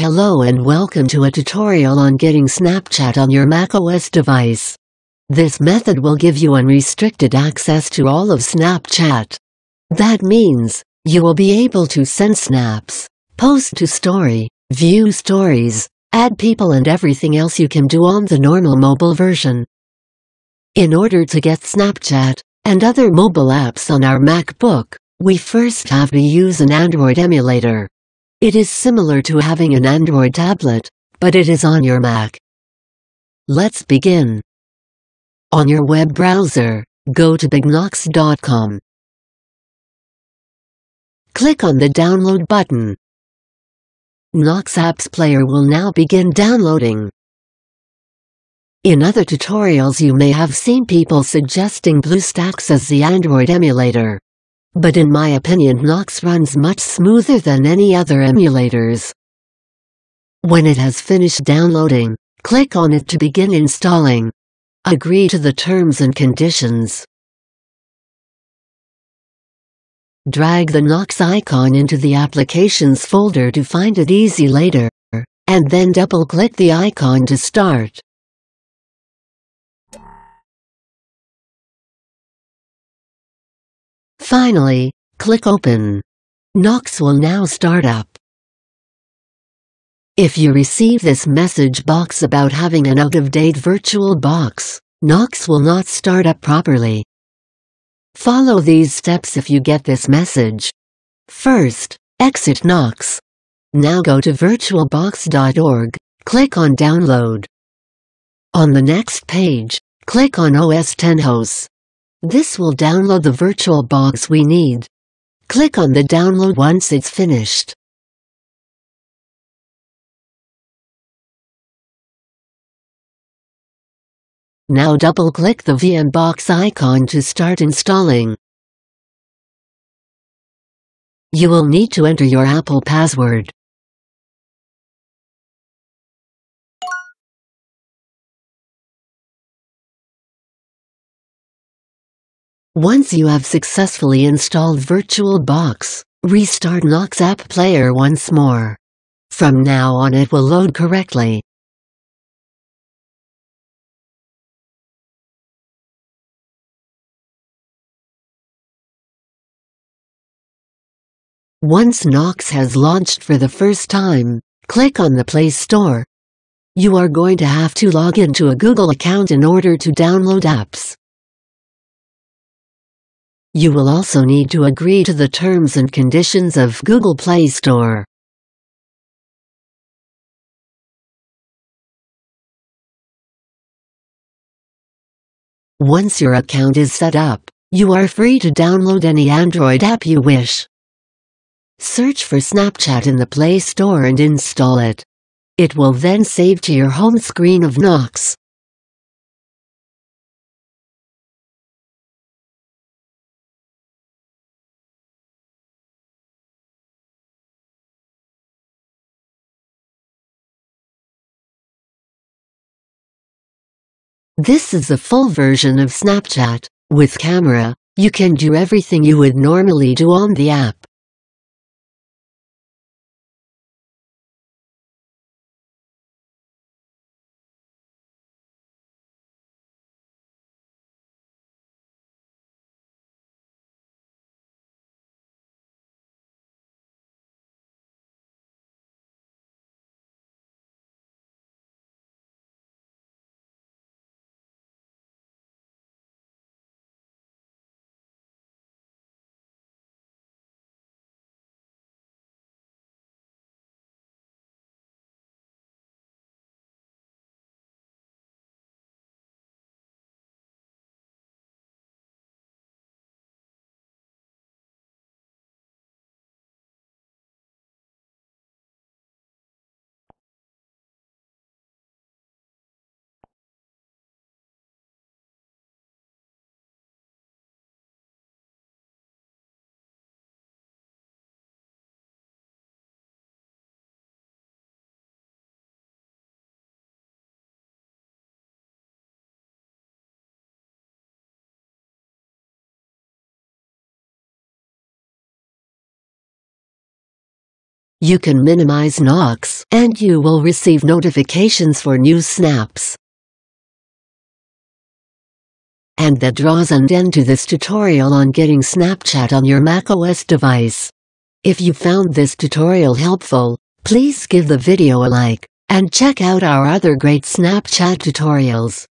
Hello and welcome to a tutorial on getting Snapchat on your macOS device. This method will give you unrestricted access to all of Snapchat. That means, you will be able to send snaps, post to story, view stories, add people and everything else you can do on the normal mobile version. In order to get Snapchat, and other mobile apps on our MacBook, we first have to use an Android emulator. It is similar to having an Android tablet, but it is on your Mac. Let's begin. On your web browser, go to bignox.com. Click on the download button. Nox App Player will now begin downloading. In other tutorials you may have seen people suggesting BlueStacks as the Android emulator. But in my opinion, Nox runs much smoother than any other emulators. When it has finished downloading, click on it to begin installing. Agree to the terms and conditions. Drag the Nox icon into the Applications folder to find it easy later, and then double-click the icon to start. Finally, click Open. Nox will now start up. If you receive this message box about having an out-of-date VirtualBox, Nox will not start up properly. Follow these steps if you get this message. First, exit Nox. Now go to virtualbox.org, click on Download. On the next page, click on OS X hosts. This will download the VirtualBox we need. Click on the download once it's finished. Now double-click the VMBox icon to start installing. You will need to enter your Apple password. Once you have successfully installed VirtualBox, restart Nox App Player once more. From now on it will load correctly. Once Nox has launched for the first time, click on the Play Store. You are going to have to log into a Google account in order to download apps. You will also need to agree to the terms and conditions of Google Play Store. Once your account is set up, you are free to download any Android app you wish. Search for Snapchat in the Play Store and install it. It will then save to your home screen of Nox. This is the full version of Snapchat. With camera, you can do everything you would normally do on the app. You can minimize Nox. and you will receive notifications for new snaps. And that draws an end to this tutorial on getting Snapchat on your macOS device. If you found this tutorial helpful, please give the video a like, and check out our other great Snapchat tutorials.